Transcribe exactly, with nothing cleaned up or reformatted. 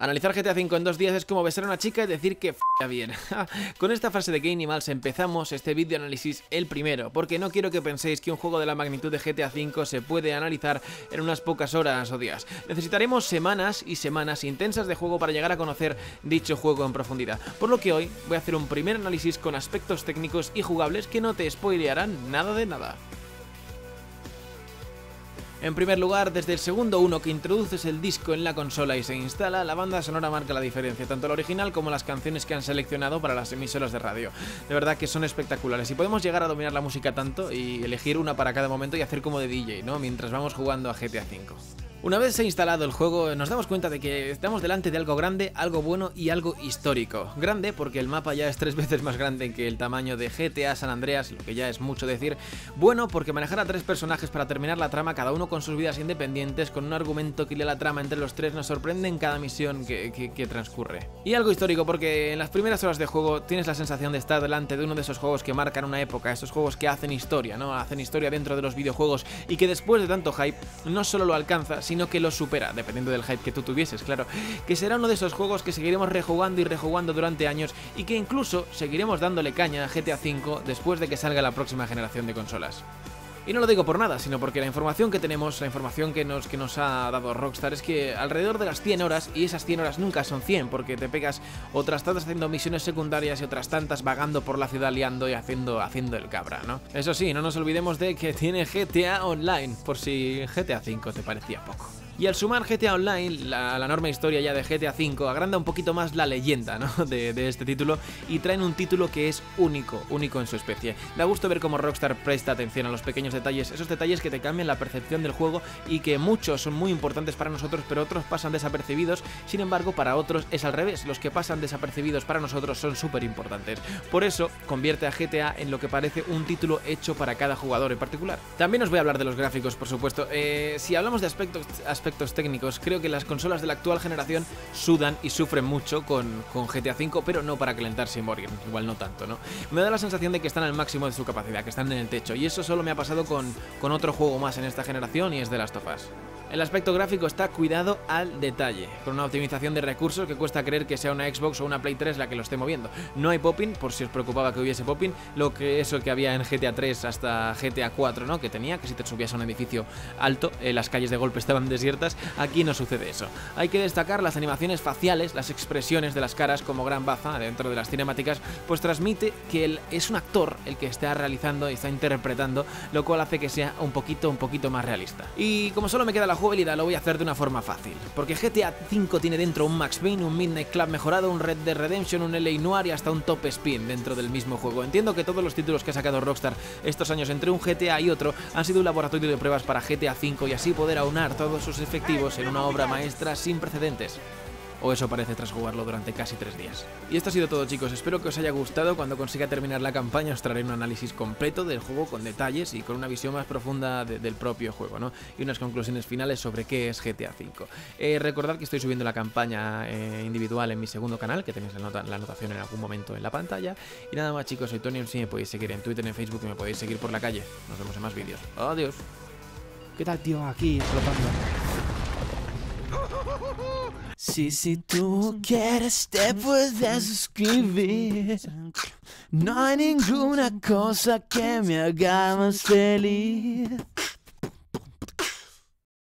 Analizar GTA cinco en dos días es como besar a una chica y decir que f***a bien. Con esta frase de Game Animals empezamos este vídeo análisis, el primero, porque no quiero que penséis que un juego de la magnitud de GTA cinco se puede analizar en unas pocas horas o días. Necesitaremos semanas y semanas intensas de juego para llegar a conocer dicho juego en profundidad. Por lo que hoy voy a hacer un primer análisis con aspectos técnicos y jugables que no te spoilearán nada de nada. En primer lugar, desde el segundo uno que introduces el disco en la consola y se instala, la banda sonora marca la diferencia, tanto la original como las canciones que han seleccionado para las emisoras de radio. De verdad que son espectaculares y podemos llegar a dominar la música tanto y elegir una para cada momento y hacer como de D J, ¿no? Mientras vamos jugando a GTA cinco. Una vez se ha instalado el juego, nos damos cuenta de que estamos delante de algo grande, algo bueno y algo histórico. Grande porque el mapa ya es tres veces más grande que el tamaño de G T A San Andreas, lo que ya es mucho decir. Bueno porque manejar a tres personajes para terminar la trama, cada uno con sus vidas independientes, con un argumento que lee la trama entre los tres, nos sorprende en cada misión que, que, que transcurre. Y algo histórico porque en las primeras horas de juego tienes la sensación de estar delante de uno de esos juegos que marcan una época, esos juegos que hacen historia, ¿no? Hacen historia dentro de los videojuegos y que después de tanto hype no solo lo alcanza, sino que lo supera, dependiendo del hype que tú tuvieses, claro, que será uno de esos juegos que seguiremos rejugando y rejugando durante años y que incluso seguiremos dándole caña a GTA cinco después de que salga la próxima generación de consolas. Y no lo digo por nada, sino porque la información que tenemos, la información que nos, que nos ha dado Rockstar es que alrededor de las cien horas, y esas cien horas nunca son cien, porque te pegas otras tantas haciendo misiones secundarias y otras tantas vagando por la ciudad liando y haciendo, haciendo el cabra, ¿no? Eso sí, no nos olvidemos de que tiene G T A Online, por si GTA cinco te parecía poco. Y al sumar G T A Online, la, la enorme historia ya de GTA cinco agranda un poquito más la leyenda, ¿no? de, de este título y traen un título que es único, único en su especie. Da gusto ver cómo Rockstar presta atención a los pequeños detalles, esos detalles que te cambian la percepción del juego y que muchos son muy importantes para nosotros, pero otros pasan desapercibidos. Sin embargo, para otros es al revés, los que pasan desapercibidos para nosotros son súper importantes. Por eso, convierte a G T A en lo que parece un título hecho para cada jugador en particular. También os voy a hablar de los gráficos, por supuesto. Eh, si hablamos de aspectos... aspectos técnicos, creo que las consolas de la actual generación sudan y sufren mucho con, con GTA cinco, pero no para calentarse y morir, igual no tanto, ¿no? Me da la sensación de que están al máximo de su capacidad, que están en el techo, y eso solo me ha pasado con, con otro juego más en esta generación y es The Last of Us. El aspecto gráfico está cuidado al detalle, con una optimización de recursos que cuesta creer que sea una Xbox o una Play tres la que lo esté moviendo. No hay popping, por si os preocupaba que hubiese popping, lo que eso que había en GTA tres hasta GTA cuatro, ¿no? Que tenía, que si te subías a un edificio alto, eh, las calles de golpe estaban desiertas, aquí no sucede eso. Hay que destacar las animaciones faciales, las expresiones de las caras como gran baza dentro de las cinemáticas, pues transmite que él es un actor el que está realizando y está interpretando, lo cual hace que sea un poquito, un poquito más realista. Y como solo me queda la jugabilidad, lo voy a hacer de una forma fácil, porque GTA cinco tiene dentro un Max Payne, un Midnight Club mejorado, un Red Dead Redemption, un L A. Noire y hasta un Top Spin dentro del mismo juego. Entiendo que todos los títulos que ha sacado Rockstar estos años entre un G T A y otro han sido un laboratorio de pruebas para GTA cinco y así poder aunar todos sus efectivos en una obra maestra sin precedentes. O eso parece tras jugarlo durante casi tres días. Y esto ha sido todo, chicos, espero que os haya gustado. Cuando consiga terminar la campaña os traeré un análisis completo del juego con detalles y con una visión más profunda de, del propio juego, ¿no? Y unas conclusiones finales sobre qué es GTA cinco. Eh, recordad que estoy subiendo la campaña eh, individual en mi segundo canal, que tenéis la, nota, la anotación en algún momento en la pantalla. Y nada más, chicos, soy Tony, si me podéis seguir en Twitter, en Facebook y me podéis seguir por la calle. Nos vemos en más vídeos. Adiós. ¿Qué tal, tío? Aquí explotando. Si, si tú quieres te puedes suscribir. No hay ninguna cosa que me haga más feliz.